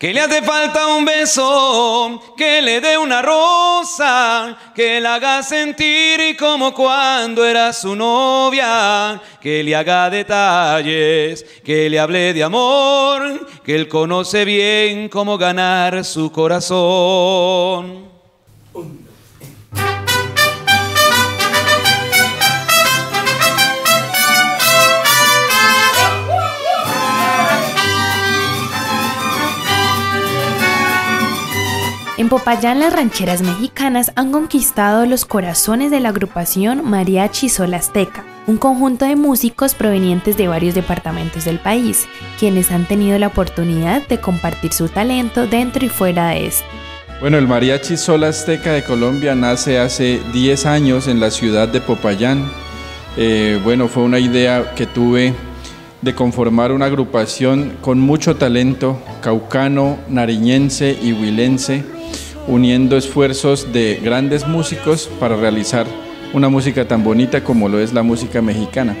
Que le hace falta un beso, que le dé una rosa, que la haga sentir como cuando era su novia, que le haga detalles, que le hable de amor, que él conoce bien cómo ganar su corazón. En Popayán, las rancheras mexicanas han conquistado los corazones de la agrupación Mariachi Sol Azteca, un conjunto de músicos provenientes de varios departamentos del país, quienes han tenido la oportunidad de compartir su talento dentro y fuera de este. Bueno, el Mariachi Sol Azteca de Colombia nace hace 10 años en la ciudad de Popayán. Bueno, fue una idea que tuve de conformar una agrupación con mucho talento caucano, nariñense y huilense, uniendo esfuerzos de grandes músicos para realizar una música tan bonita como lo es la música mexicana.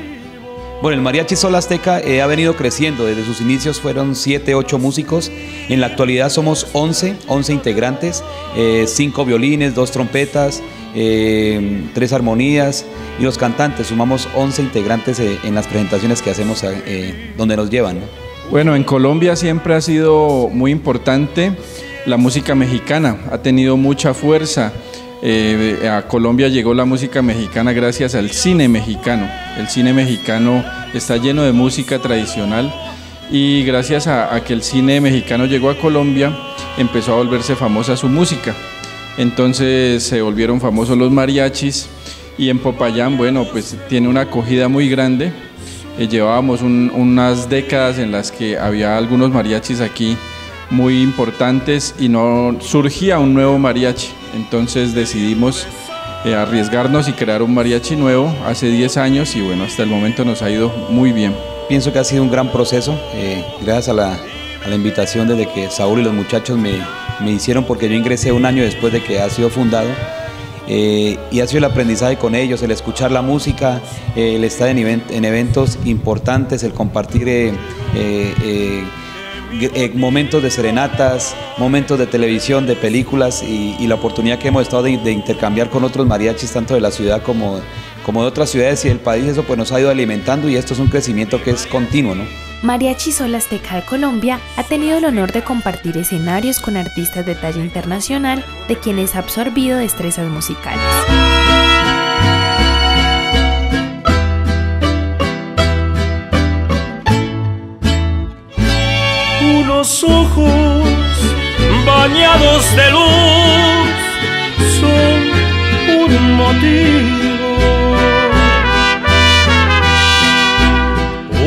Bueno, el Mariachi Sol Azteca ha venido creciendo. Desde sus inicios fueron 7, 8 músicos. En la actualidad somos 11 integrantes, 5 violines, 2 trompetas, 3 armonías y los cantantes. Sumamos 11 integrantes en las presentaciones que hacemos donde nos llevan, ¿no? Bueno, en Colombia siempre ha sido muy importante la música mexicana, ha tenido mucha fuerza. A Colombia llegó la música mexicana gracias al cine mexicano. El cine mexicano está lleno de música tradicional y gracias a que el cine mexicano llegó a Colombia empezó a volverse famosa su música. Entonces se volvieron famosos los mariachis y en Popayán, bueno, pues tiene una acogida muy grande. Llevábamos unas décadas en las que había algunos mariachis aquí muy importantes y no surgía un nuevo mariachi. Entonces decidimos arriesgarnos y crear un mariachi nuevo hace 10 años y bueno, hasta el momento nos ha ido muy bien. Pienso que ha sido un gran proceso, gracias a la invitación desde que Saúl y los muchachos me hicieron, porque yo ingresé un año después de que ha sido fundado, y ha sido el aprendizaje con ellos, el escuchar la música, el estar en eventos importantes, el compartir momentos de serenatas, momentos de televisión, de películas y la oportunidad que hemos estado de intercambiar con otros mariachis tanto de la ciudad como de otras ciudades y del país. Eso pues nos ha ido alimentando y esto es un crecimiento que es continuo, ¿no? Mariachi Sol Azteca de Colombia ha tenido el honor de compartir escenarios con artistas de talla internacional, de quienes ha absorbido destrezas musicales. Unos ojos bañados de luz son un motivo,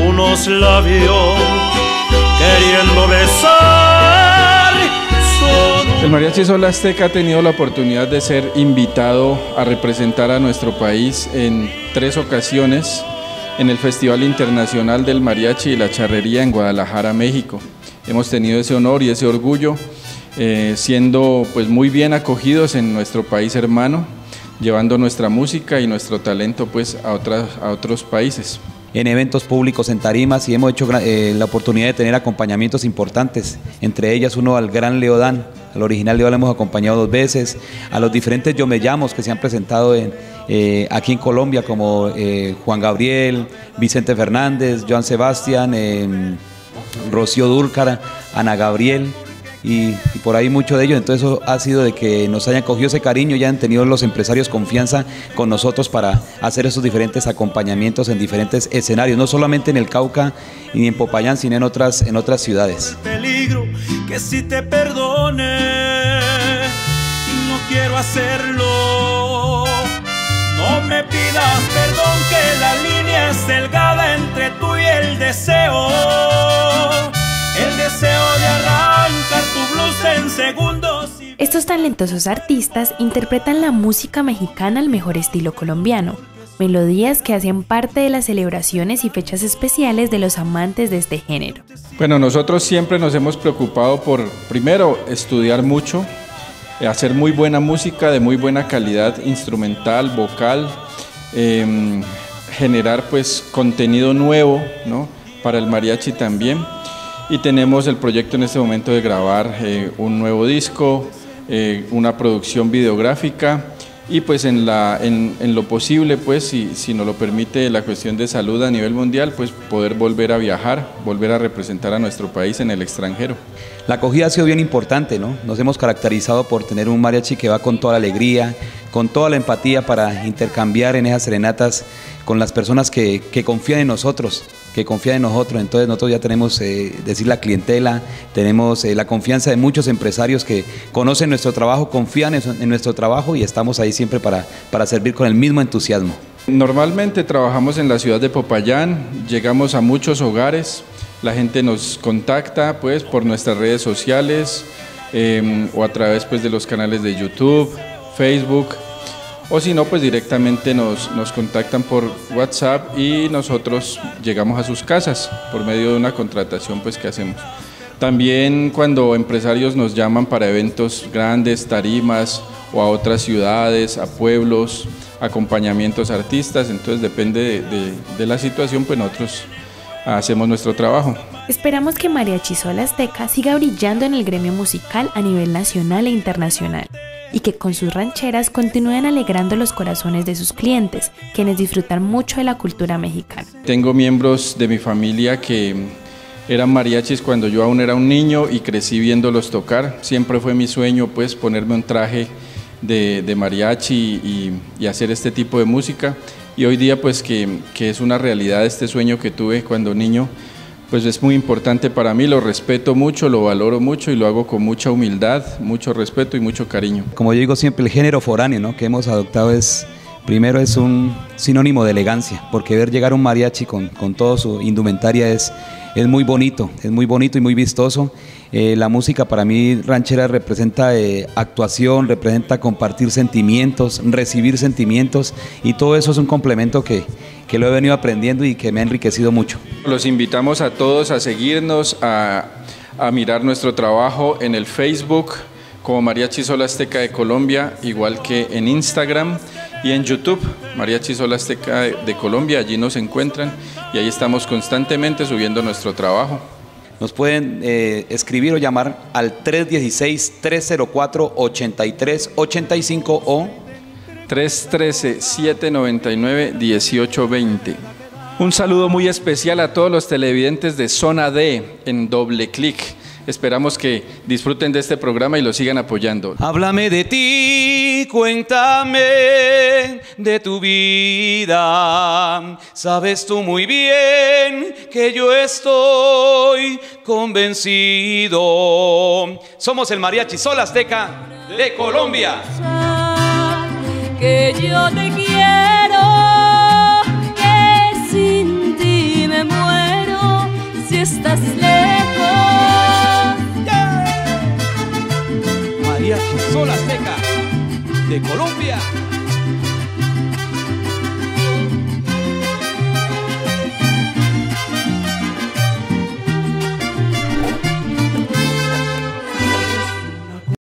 unos labios queriendo besar son... El Mariachi Sol Azteca ha tenido la oportunidad de ser invitado a representar a nuestro país en 3 ocasiones en el Festival Internacional del Mariachi y la Charrería en Guadalajara, México. Hemos tenido ese honor y ese orgullo, siendo pues muy bien acogidos en nuestro país hermano, llevando nuestra música y nuestro talento pues a otros países. En eventos públicos, en tarimas, y hemos hecho la oportunidad de tener acompañamientos importantes, entre ellas uno al gran Leodán, al original Leodán lo hemos acompañado 2 veces, a los diferentes Yomellamos que se han presentado aquí en Colombia, como Juan Gabriel, Vicente Fernández, Juan Sebastián, Rocío Dúrcal, Ana Gabriel y por ahí mucho de ellos. Entonces eso ha sido de que nos hayan cogido ese cariño y hayan tenido los empresarios confianza con nosotros para hacer esos diferentes acompañamientos en diferentes escenarios, no solamente en el Cauca ni en Popayán, sino en otras ciudades. Peligro que si te perdone, no quiero hacerlo, no me pidas perdón, que la línea es delgada entre tú y el deseo. Estos talentosos artistas interpretan la música mexicana al mejor estilo colombiano, melodías que hacen parte de las celebraciones y fechas especiales de los amantes de este género. Bueno, nosotros siempre nos hemos preocupado por, primero, estudiar mucho, hacer muy buena música de muy buena calidad instrumental, vocal, generar pues contenido nuevo, ¿no?, para el mariachi también. y tenemos el proyecto en este momento de grabar un nuevo disco, una producción videográfica y pues en lo posible, pues si nos lo permite la cuestión de salud a nivel mundial, pues poder volver a viajar, volver a representar a nuestro país en el extranjero. La acogida ha sido bien importante, ¿no? Nos hemos caracterizado por tener un mariachi que va con toda la alegría, con toda la empatía para intercambiar en esas serenatas con las personas que confían en nosotros, entonces nosotros ya tenemos, decir, la clientela, tenemos la confianza de muchos empresarios que conocen nuestro trabajo, confían en nuestro trabajo y estamos ahí siempre para servir con el mismo entusiasmo. Normalmente trabajamos en la ciudad de Popayán, llegamos a muchos hogares, la gente nos contacta pues por nuestras redes sociales o a través pues de los canales de YouTube, Facebook, o si no, pues directamente nos contactan por WhatsApp y nosotros llegamos a sus casas por medio de una contratación pues que hacemos. También cuando empresarios nos llaman para eventos grandes, tarimas o a otras ciudades, a pueblos, acompañamientos a artistas, entonces depende de la situación, pues nosotros hacemos nuestro trabajo. Esperamos que Mariachi Sol Azteca siga brillando en el gremio musical a nivel nacional e internacional, y que con sus rancheras continúen alegrando los corazones de sus clientes, quienes disfrutan mucho de la cultura mexicana. Tengo miembros de mi familia que eran mariachis cuando yo aún era un niño y crecí viéndolos tocar. Siempre fue mi sueño pues ponerme un traje de mariachi y hacer este tipo de música. Y hoy día pues que es una realidad este sueño que tuve cuando niño, pues es muy importante para mí, lo respeto mucho, lo valoro mucho y lo hago con mucha humildad, mucho respeto y mucho cariño. Como yo digo siempre, el género foráneo, ¿no?, que hemos adoptado es, primero es un sinónimo de elegancia, porque ver llegar un mariachi con toda su indumentaria es muy bonito y muy vistoso. La música para mí ranchera representa actuación, representa compartir sentimientos, recibir sentimientos, y todo eso es un complemento que lo he venido aprendiendo y que me ha enriquecido mucho. Los invitamos a todos a seguirnos, a mirar nuestro trabajo en el Facebook como Mariachi Sol Azteca de Colombia, igual que en Instagram y en YouTube, Mariachi Sol Azteca de Colombia, allí nos encuentran y ahí estamos constantemente subiendo nuestro trabajo. Nos pueden escribir o llamar al 316-304-8385 o 313-799-1820. Un saludo muy especial a todos los televidentes de Zona D en Dobleclick. Esperamos que disfruten de este programa y lo sigan apoyando. Háblame de ti, cuéntame de tu vida. Sabes tú muy bien que yo estoy convencido. Somos el Mariachi Sol Azteca de Colombia. Que yo te quiero, que sin ti me muero, si estás lejos. Mariachi Sol Azteca de Colombia.